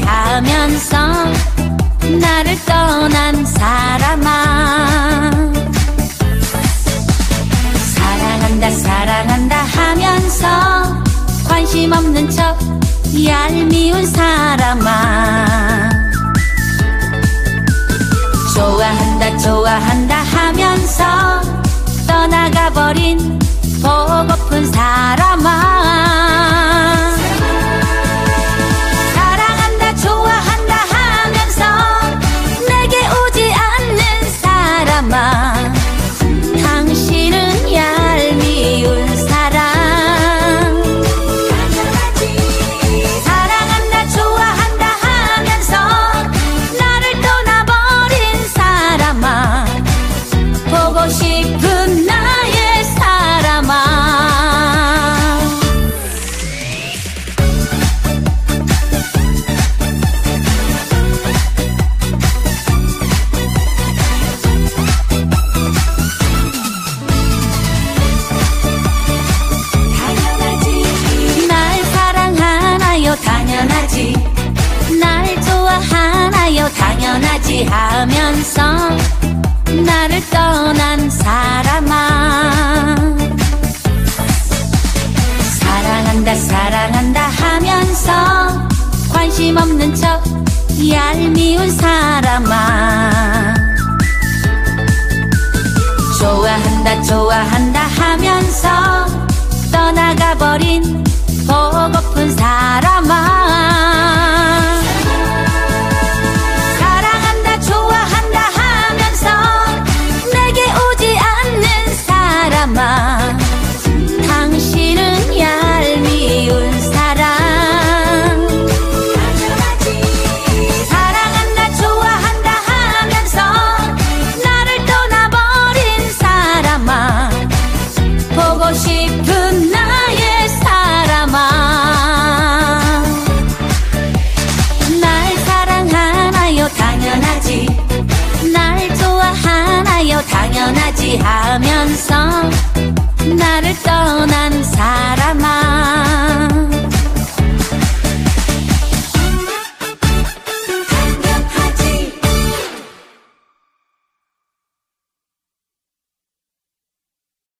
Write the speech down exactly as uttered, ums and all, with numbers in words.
포기하면서 나를 떠난 사람아, 사랑한다 사랑한다 하면서 관심 없는 척 얄미운 사람아, 좋아한다 좋아한다 하면서 떠나가버린 보고픈 사람아, 사랑한다 좋아한다 하면서 내게 오지 않는 사람아, 당신은 얄미운 사람. 사랑한다 좋아한다 하면서 나를 떠나버린 사람아, 보고 싶은 나의 사람아. 당연하지, 날 좋아하나요? 당연하지 하면서 나를 떠난 사람아, 사랑한다 사랑한다 하면서 관심 없는 척 얄미운 사람아, 좋아한다 좋아한다 하면서 떠나가버린 보고픈 사람아, 사랑한다 좋아한다 하면서 내게 오지 않는 사람아, 당신은 얄미운 사람. 사랑한다 좋아한다 하면서 나를 떠나버린 사람아, 보고 싶은 나의 사람아, 날 사랑하나요? 당연하지, 날 좋아하나요? 당연하지 하면서 나를 떠난 사람아,